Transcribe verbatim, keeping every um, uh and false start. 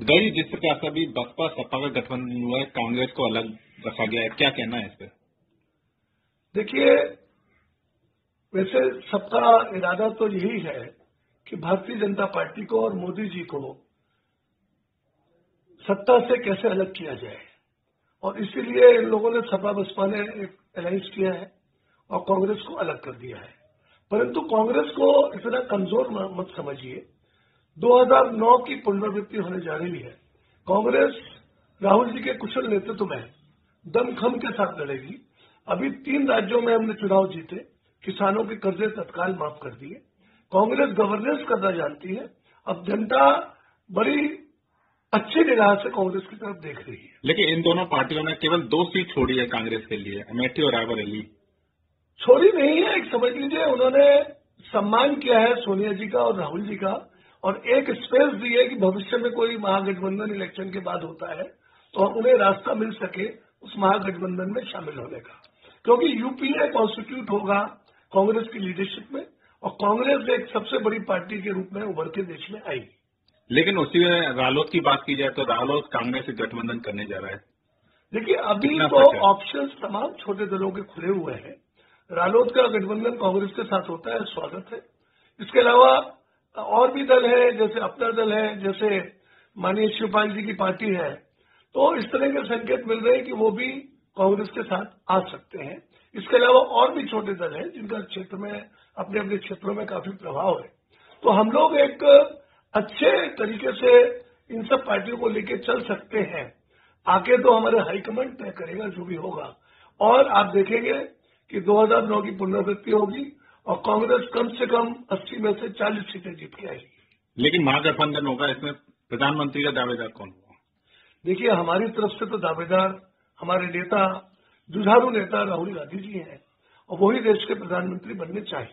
गई, जिस प्रकार से अभी बसपा सपा का गठबंधन हुआ है, कांग्रेस को अलग रखा गया है, क्या कहना है इस पर? देखिए, वैसे सबका इरादा तो यही है कि भारतीय जनता पार्टी को और मोदी जी को सत्ता से कैसे अलग किया जाए, और इसीलिए इन लोगों ने सपा बसपा ने एक अलायंस किया है और कांग्रेस को अलग कर दिया है। परंतु कांग्रेस को इतना कमजोर मत समझिए। दो हज़ार नौ की पुनरावृत्ति होने जा रही है। कांग्रेस राहुल जी के कुशल नेतृत्व में दमखम के साथ लड़ेगी। अभी तीन राज्यों में हमने चुनाव जीते, किसानों के कर्जे तत्काल माफ कर दिए। कांग्रेस गवर्नेंस करना जानती है। अब जनता बड़ी अच्छी निगाह से कांग्रेस की तरफ देख रही है। लेकिन इन दोनों पार्टियों ने केवल दो सीट छोड़ी है कांग्रेस के लिए, अमेठी और रायबरेली। छोड़ी नहीं है, एक समझ लीजिए उन्होंने सम्मान किया है सोनिया जी का और राहुल जी का, और एक स्पेस दी है कि भविष्य में कोई महागठबंधन इलेक्शन के बाद होता है तो उन्हें रास्ता मिल सके उस महागठबंधन में शामिल होने का, क्योंकि यूपीए कॉन्स्टिट्यूट होगा कांग्रेस की लीडरशिप में और कांग्रेस एक सबसे बड़ी पार्टी के रूप में उभर के देश में आई। लेकिन उसी में रालोद की बात की जाए तो रालोद कांग्रेस से गठबंधन करने जा रहा है। देखिए, अभी तो ऑप्शंस तमाम छोटे दलों के खुले हुए हैं। रालोद का गठबंधन कांग्रेस के साथ होता है, स्वागत है। इसके अलावा और भी दल है, जैसे अपना दल है, जैसे माननीय शिवपाल जी की पार्टी है, तो इस तरह के संकेत मिल रहे हैं कि वो भी कांग्रेस के साथ आ सकते हैं। इसके अलावा और भी छोटे दल हैं जिनका क्षेत्र में अपने अपने क्षेत्रों में काफी प्रभाव है। तो हम लोग एक अच्छे तरीके से इन सब पार्टियों को लेकर चल सकते हैं। आगे तो हमारे हाईकमांड तय करेगा जो भी होगा, और आप देखेंगे कि दो हज़ार नौ की पुनरावृत्ति होगी और कांग्रेस कम से कम अस्सी में से चालीस सीटें जीत के आएगी। लेकिन महागठबंधन होगा, इसमें प्रधानमंत्री का दावेदार कौन होगा? देखिए, हमारी तरफ से तो दावेदार हमारे नेता, जुझारू नेता राहुल गांधी जी हैं और वही देश के प्रधानमंत्री बनने चाहिए।